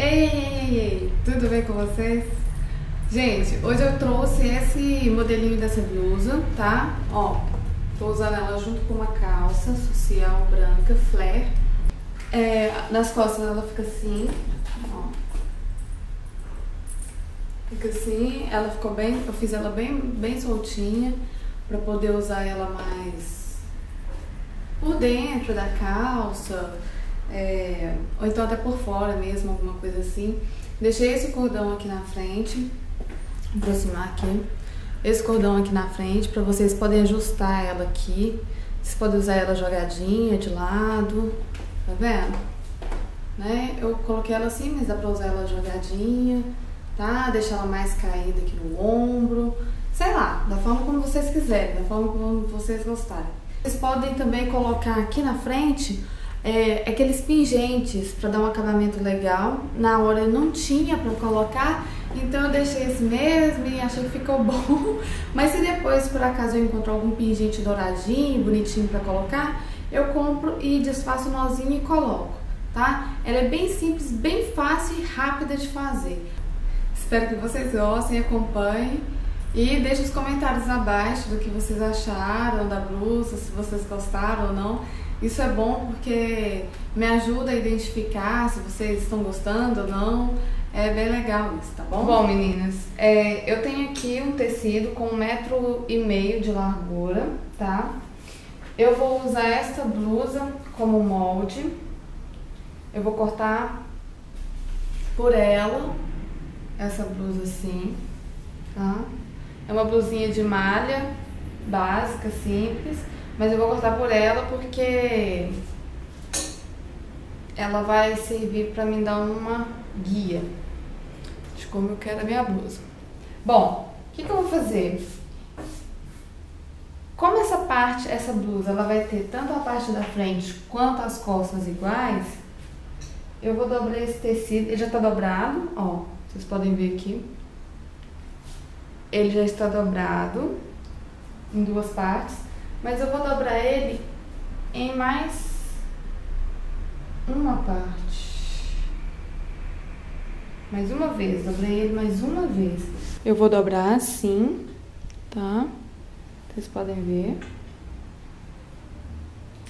Ei, tudo bem com vocês? Gente, hoje eu trouxe esse modelinho dessa blusa, tá? Ó, tô usando ela junto com uma calça social branca, flare. Nas costas ela fica assim, ó. Fica assim, ela ficou bem, eu fiz ela bem soltinha, pra poder usar ela mais por dentro da calça, ou então até por fora mesmo, alguma coisa assim. Deixei esse cordão aqui na frente, vou aproximar aqui, esse cordão aqui na frente, pra vocês poderem ajustar ela aqui. Vocês podem usar ela jogadinha, de lado, tá vendo? Né? Eu coloquei ela assim, mas dá pra usar ela jogadinha, tá? Deixar ela mais caída aqui no ombro, sei lá, da forma como vocês quiserem, da forma como vocês gostarem. Vocês podem também colocar aqui na frente aqueles pingentes para dar um acabamento legal. Na hora eu não tinha para colocar, então eu deixei esse mesmo e achei que ficou bom. Mas se depois por acaso eu encontrar algum pingente douradinho, bonitinho para colocar, eu compro e desfaço o nozinho e coloco, tá? Ela é bem simples, bem fácil e rápida de fazer. Espero que vocês gostem, acompanhem e deixem os comentários abaixo do que vocês acharam da blusa, se vocês gostaram ou não. Isso é bom porque me ajuda a identificar se vocês estão gostando ou não. É bem legal isso, tá bom? Bom, meninas, eu tenho aqui um tecido com 1,5 metros de largura, tá? Eu vou usar essa blusa como molde. Eu vou cortar por ela, essa blusa assim, tá? É uma blusinha de malha básica, simples. Mas eu vou cortar por ela porque ela vai servir pra me dar uma guia de como eu quero a minha blusa. Bom, o que eu vou fazer? Como essa blusa, ela vai ter tanto a parte da frente quanto as costas iguais, eu vou dobrar esse tecido. Ele já tá dobrado, ó, vocês podem ver aqui. Ele já está dobrado em duas partes. Mas eu vou dobrar ele em mais uma parte. Mais uma vez, dobrei ele mais uma vez. Eu vou dobrar assim, tá? Vocês podem ver.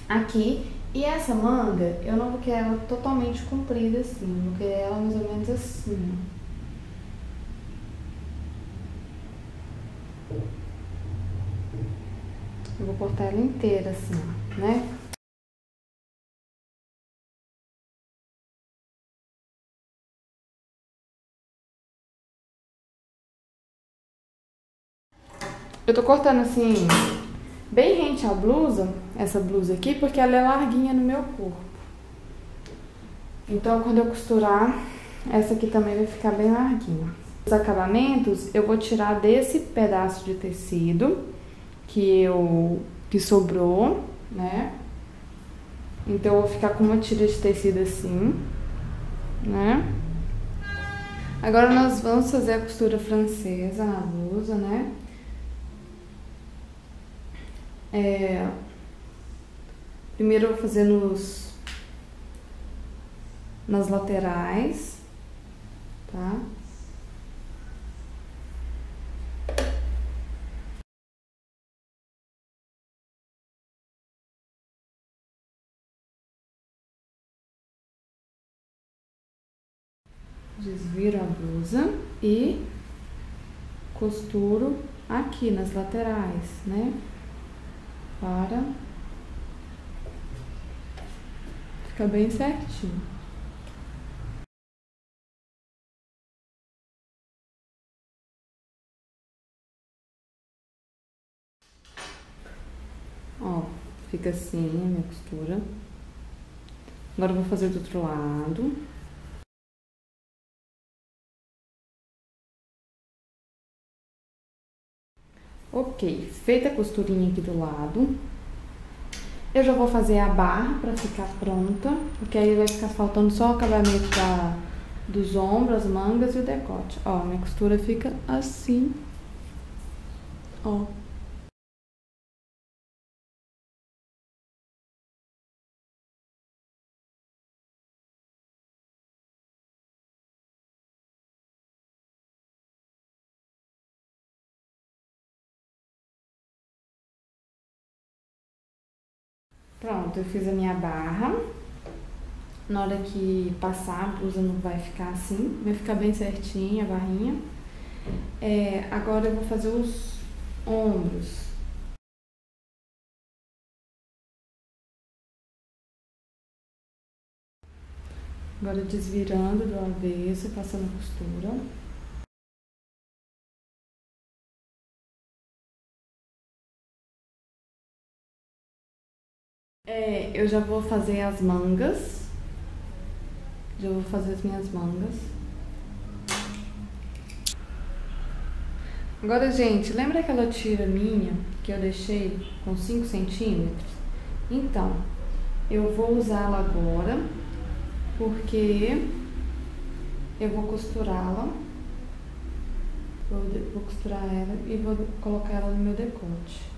Aqui. E essa manga, eu não vou querer ela totalmente comprida assim. Eu vou querer ela mais ou menos assim, ó. Eu vou cortar ela inteira assim, né? Eu tô cortando assim, bem rente à blusa, essa blusa aqui, porque ela é larguinha no meu corpo. Então, quando eu costurar, essa aqui também vai ficar bem larguinha. Os acabamentos eu vou tirar desse pedaço de tecido que sobrou, né? Então eu vou ficar com uma tira de tecido assim, né? Agora nós vamos fazer a costura francesa na blusa, né? Primeiro eu vou fazer nas laterais, tá? Desviro a blusa e costuro aqui nas laterais, né? Para ficar bem certinho. Ó, fica assim a minha costura. Agora eu vou fazer do outro lado. Ok, feita a costurinha aqui do lado, eu já vou fazer a barra pra ficar pronta, porque aí vai ficar faltando só o acabamento dos ombros, mangas e o decote. Ó, minha costura fica assim, ó. Pronto, eu fiz a minha barra. Na hora que passar, a blusa não vai ficar assim, vai ficar bem certinha a barrinha. Agora eu vou fazer os ombros. Agora desvirando do avesso, passando a costura. Eu já vou fazer as mangas. Já vou fazer as minhas mangas. Agora, gente, lembra aquela tira minha que eu deixei com 5 centímetros? Então, eu vou usá-la agora, porque eu vou costurá-la. Vou costurar ela e vou colocar ela no meu decote.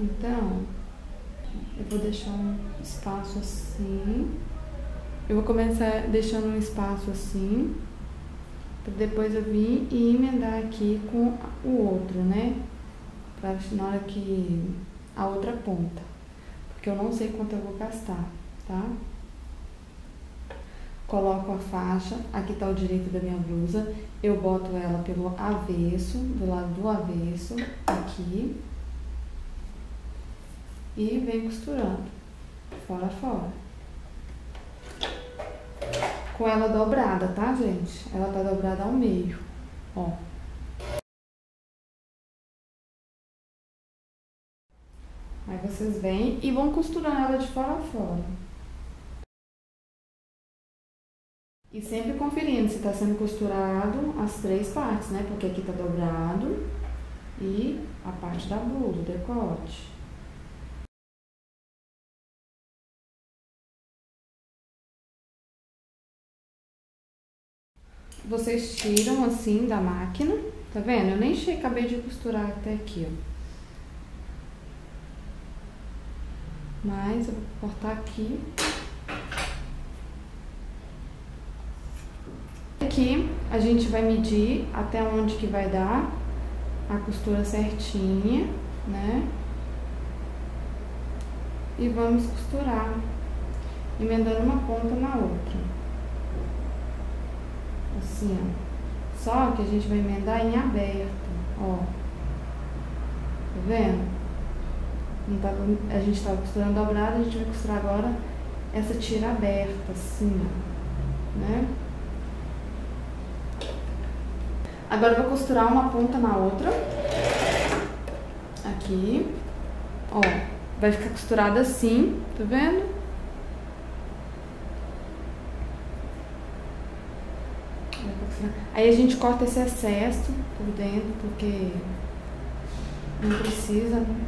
Então, eu vou deixar um espaço assim. Eu vou começar deixando um espaço assim, pra depois eu vir e emendar aqui com o outro, né? Pra na hora que a outra ponta. Porque eu não sei quanto eu vou gastar, tá? Coloco a faixa, aqui tá o direito da minha blusa. Eu boto ela pelo avesso, do lado do avesso, aqui. E vem costurando, fora a fora. Com ela dobrada, tá, gente? Ela tá dobrada ao meio, ó. Aí vocês vêm e vão costurar ela de fora a fora. E sempre conferindo se tá sendo costurado as três partes, né? Porque aqui tá dobrado e a parte da blusa, o decote. Vocês tiram assim da máquina, tá vendo? Eu nem acabei de costurar até aqui, ó. Mas eu vou cortar aqui. Aqui a gente vai medir até onde que vai dar a costura certinha, né? E vamos costurar, emendando uma ponta na outra. Assim, ó. Só que a gente vai emendar em aberto, ó. Tá vendo? Não tá, a gente tava costurando dobrado, a gente vai costurar agora essa tira aberta, assim, ó. Né? Agora eu vou costurar uma ponta na outra. Aqui. Ó. Vai ficar costurada assim, tá vendo? Aí a gente corta esse excesso por dentro, porque não precisa, né?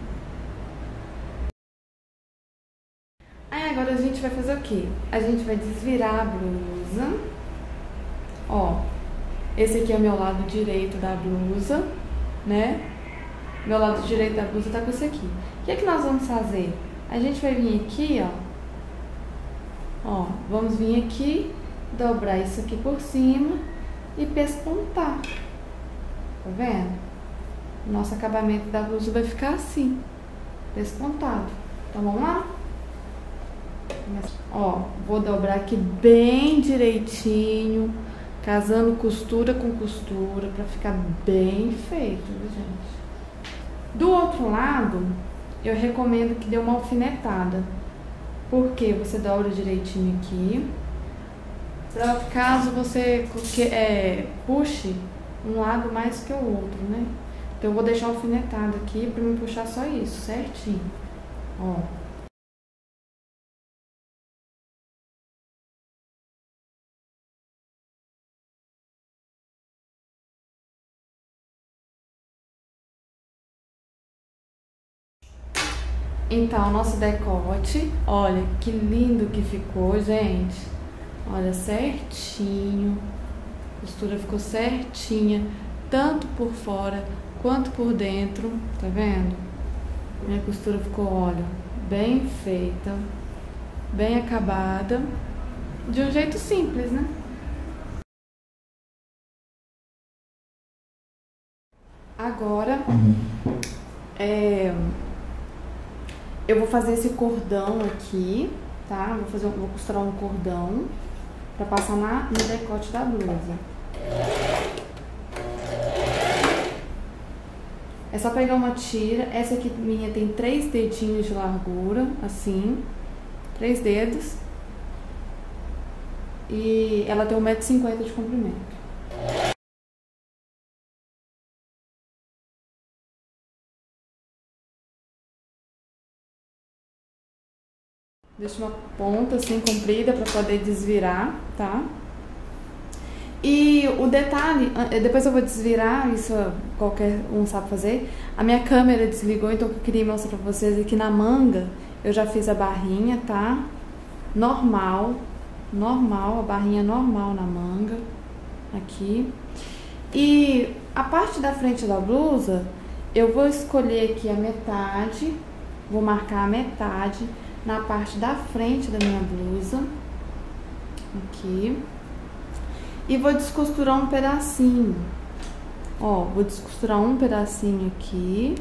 Aí agora a gente vai fazer o quê? A gente vai desvirar a blusa. Ó, esse aqui é o meu lado direito da blusa, né? Meu lado direito da blusa tá com esse aqui. O que é que nós vamos fazer? A gente vai vir aqui, ó. Ó, vamos vir aqui, dobrar isso aqui por cima e pespontar, tá vendo? O nosso acabamento da blusa vai ficar assim, pespontado. Então vamos lá? Ó, vou dobrar aqui bem direitinho, casando costura com costura, pra ficar bem feito, gente. Do outro lado, eu recomendo que dê uma alfinetada, porque você dobra direitinho aqui. Pra caso você puxe um lado mais que o outro, né? Então eu vou deixar alfinetado aqui pra me puxar só isso, certinho. Ó. Então, nosso decote, olha que lindo que ficou, gente. Olha, certinho, a costura ficou certinha, tanto por fora quanto por dentro, tá vendo? Minha costura ficou, olha, bem feita, bem acabada, de um jeito simples, né? Agora, Eu vou fazer esse cordão aqui, tá? Vou costurar um cordão pra passar no decote da blusa. É só pegar uma tira. Essa aqui minha tem 3 dedinhos de largura, assim. 3 dedos. E ela tem 1,50 m de comprimento. Deixa uma ponta assim comprida para poder desvirar, tá? E o detalhe, depois eu vou desvirar, isso qualquer um sabe fazer. A minha câmera desligou, então eu queria mostrar pra vocês aqui na manga. Eu já fiz a barrinha, tá? Normal, a barrinha normal na manga. Aqui. E a parte da frente da blusa, eu vou escolher aqui a metade. Vou marcar a metade na parte da frente da minha blusa, aqui, e vou descosturar um pedacinho, ó, vou descosturar um pedacinho aqui,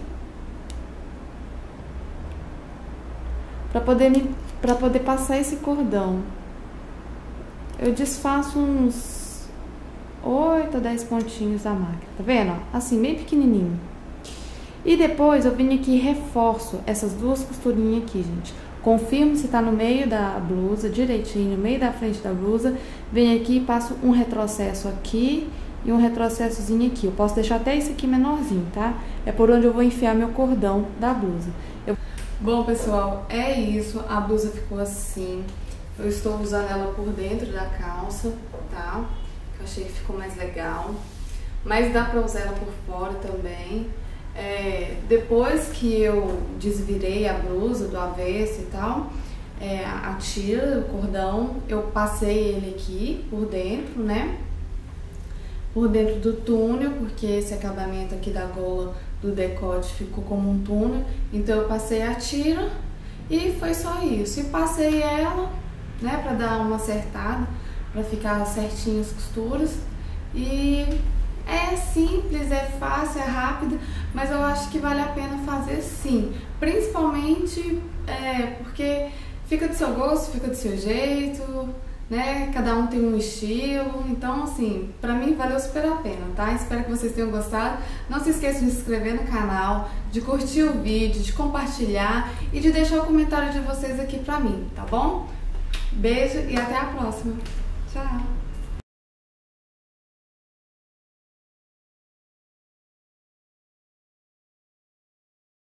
pra poder passar esse cordão. Eu desfaço uns 8 a 10 pontinhos da máquina, tá vendo? Assim, bem pequenininho. E depois eu vim aqui e reforço essas 2 costurinhas aqui, gente. Confirmo se tá no meio da blusa, direitinho, no meio da frente da blusa. Venho aqui e passo um retrocesso aqui e um retrocessozinho aqui. Eu posso deixar até isso aqui menorzinho, tá? É por onde eu vou enfiar meu cordão da blusa. Bom, pessoal, é isso. A blusa ficou assim. Eu estou usando ela por dentro da calça, tá? Eu achei que ficou mais legal. Mas dá pra usar ela por fora também. É, depois que eu desvirei a blusa do avesso e tal, a tira, o cordão, eu passei ele aqui por dentro, né? Por dentro do túnel, porque esse acabamento aqui da gola do decote ficou como um túnel. Então eu passei a tira e foi só isso. E passei ela, né, pra dar uma acertada, pra ficar certinho as costuras. E é simples, é fácil, é rápido, mas eu acho que vale a pena fazer sim. Principalmente porque fica do seu gosto, fica do seu jeito, né? Cada um tem um estilo, então assim, pra mim valeu super a pena, tá? Espero que vocês tenham gostado. Não se esqueçam de se inscrever no canal, de curtir o vídeo, de compartilhar e de deixar o comentário de vocês aqui pra mim, tá bom? Beijo e até a próxima. Tchau!